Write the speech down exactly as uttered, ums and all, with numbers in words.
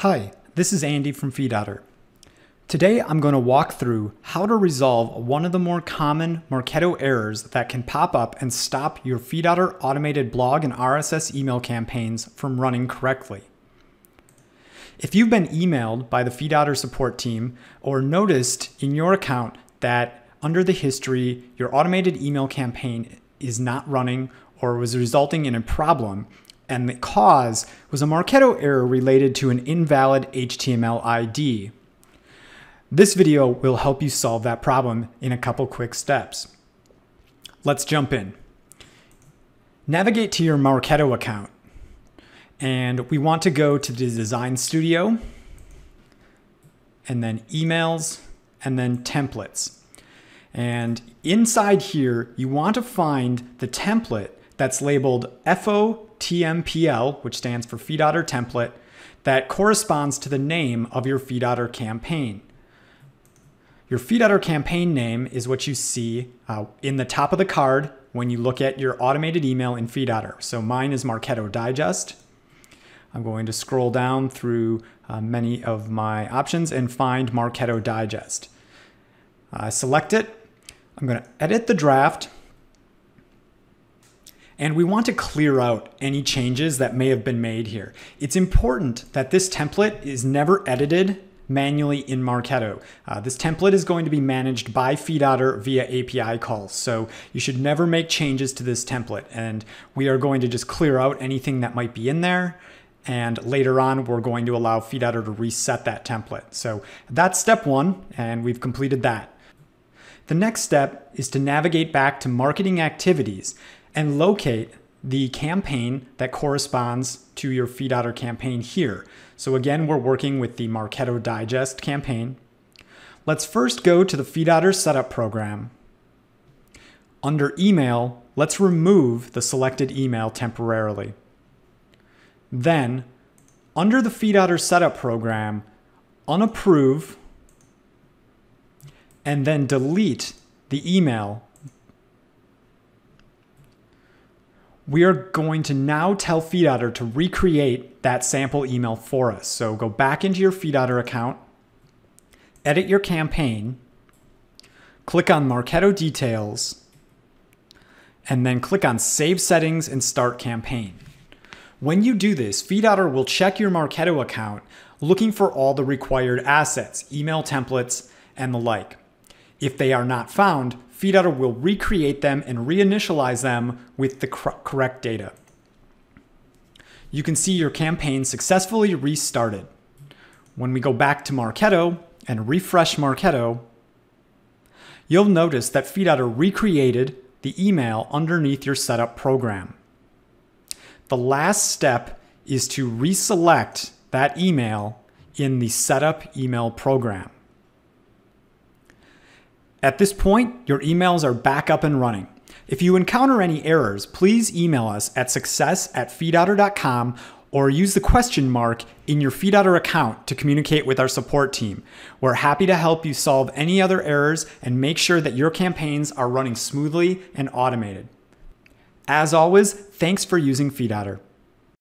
Hi, this is Andy from FeedOtter. Today I'm going to walk through how to resolve one of the more common Marketo errors that can pop up and stop your FeedOtter automated blog and R S S email campaigns from running correctly. If you've been emailed by the FeedOtter support team or noticed in your account that under the history your automated email campaign is not running or was resulting in a problem, and the cause was a Marketo error related to an invalid H T M L I D. This video will help you solve that problem in a couple quick steps. Let's jump in. Navigate to your Marketo account, and we want to go to the Design Studio, and then Emails, and then Templates. And inside here, you want to find the template that's labeled F O T M P L, which stands for FeedOtter template, that corresponds to the name of your FeedOtter campaign. Your FeedOtter campaign name is what you see uh, in the top of the card when you look at your automated email in FeedOtter. So mine is Marketo Digest. I'm going to scroll down through uh, many of my options and find Marketo Digest. Uh, select it. I'm going to edit the draft. And we want to clear out any changes that may have been made here. It's important that this template is never edited manually in Marketo. Uh, this template is going to be managed by FeedOtter via A P I calls, so you should never make changes to this template. And we are going to just clear out anything that might be in there. And later on, we're going to allow FeedOtter to reset that template. So that's step one, and we've completed that. The next step is to navigate back to Marketing Activities and locate the campaign that corresponds to your FeedOtter campaign here. So again, we're working with the Marketo Digest campaign. Let's first go to the FeedOtter setup program. Under email, let's remove the selected email temporarily. Then, under the FeedOtter setup program, unapprove and then delete the email. We are going to now tell FeedOtter to recreate that sample email for us. So go back into your FeedOtter account, edit your campaign, click on Marketo Details, and then click on Save Settings and Start Campaign. When you do this, FeedOtter will check your Marketo account looking for all the required assets, email templates, and the like. If they are not found, FeedOtter will recreate them and reinitialize them with the correct data. You can see your campaign successfully restarted. When we go back to Marketo and refresh Marketo, you'll notice that FeedOtter recreated the email underneath your setup program. The last step is to reselect that email in the setup email program. At this point, your emails are back up and running. If you encounter any errors, please email us at success at feedotter dot com or use the question mark in your FeedOtter account to communicate with our support team. We're happy to help you solve any other errors and make sure that your campaigns are running smoothly and automated. As always, thanks for using FeedOtter.